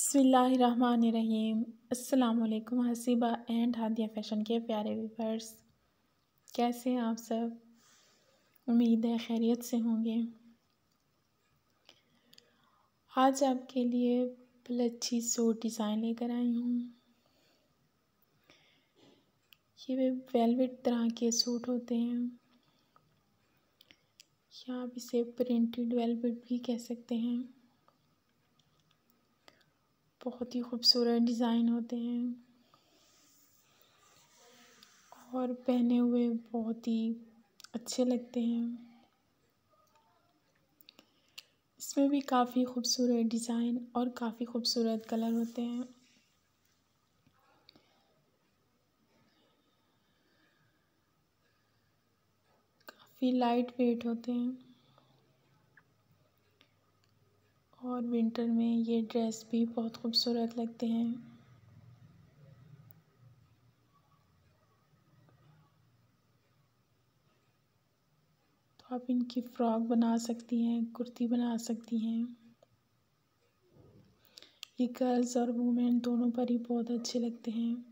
बिस्मिल्लाहिर्रहमानिर्रहीम। अस्सलाम वालेकुम हसीबा एंड हादिया फैशन के प्यारे व्यूअर्स, कैसे हैं आप सब? उम्मीद है खैरियत से होंगे। आज आपके लिए प्लची सूट डिज़ाइन लेकर आई हूँ। ये वेलवेट तरह के सूट होते हैं या आप इसे प्रिंटेड वेलवेट भी कह सकते हैं। बहुत ही खूबसूरत डिज़ाइन होते हैं और पहने हुए बहुत ही अच्छे लगते हैं। इसमें भी काफ़ी खूबसूरत डिज़ाइन और काफ़ी खूबसूरत कलर होते हैं। काफ़ी लाइट वेट होते हैं और विंटर में ये ड्रेस भी बहुत खूबसूरत लगते हैं। तो आप इनकी फ्रॉक बना सकती हैं, कुर्ती बना सकती हैं। ये गर्ल्स और वुमेन दोनों पर ही बहुत अच्छे लगते हैं।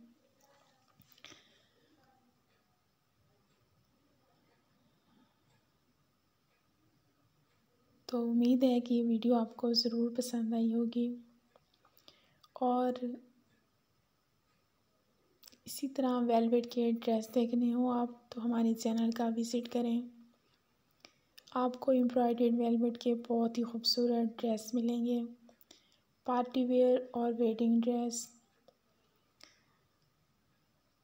तो उम्मीद है कि ये वीडियो आपको ज़रूर पसंद आई होगी और इसी तरह वेलवेट के ड्रेस देखने हो आप तो हमारे चैनल का विज़िट करें। आपको एम्ब्रॉयडर्ड वेलवेट के बहुत ही खूबसूरत ड्रेस मिलेंगे, पार्टी वेयर और वेडिंग ड्रेस।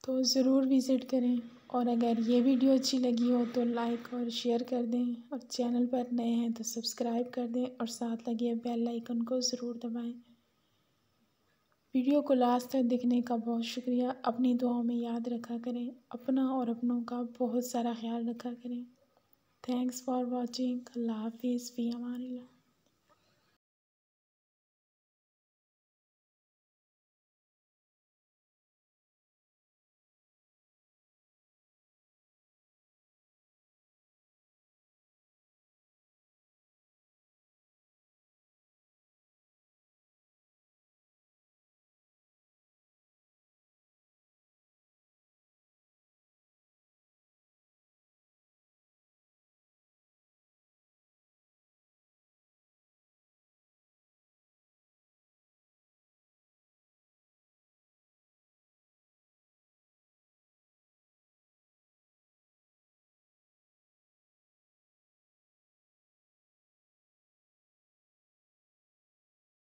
तो ज़रूर विज़िट करें और अगर ये वीडियो अच्छी लगी हो तो लाइक और शेयर कर दें और चैनल पर नए हैं तो सब्सक्राइब कर दें और साथ लगे बेल आइकन को ज़रूर दबाएं। वीडियो को लास्ट तक देखने का बहुत शुक्रिया। अपनी दुआओं में याद रखा करें, अपना और अपनों का बहुत सारा ख्याल रखा करें। Thanks for watching. अल्लाह हाफिज़। फ़ी अमानिल्लाह।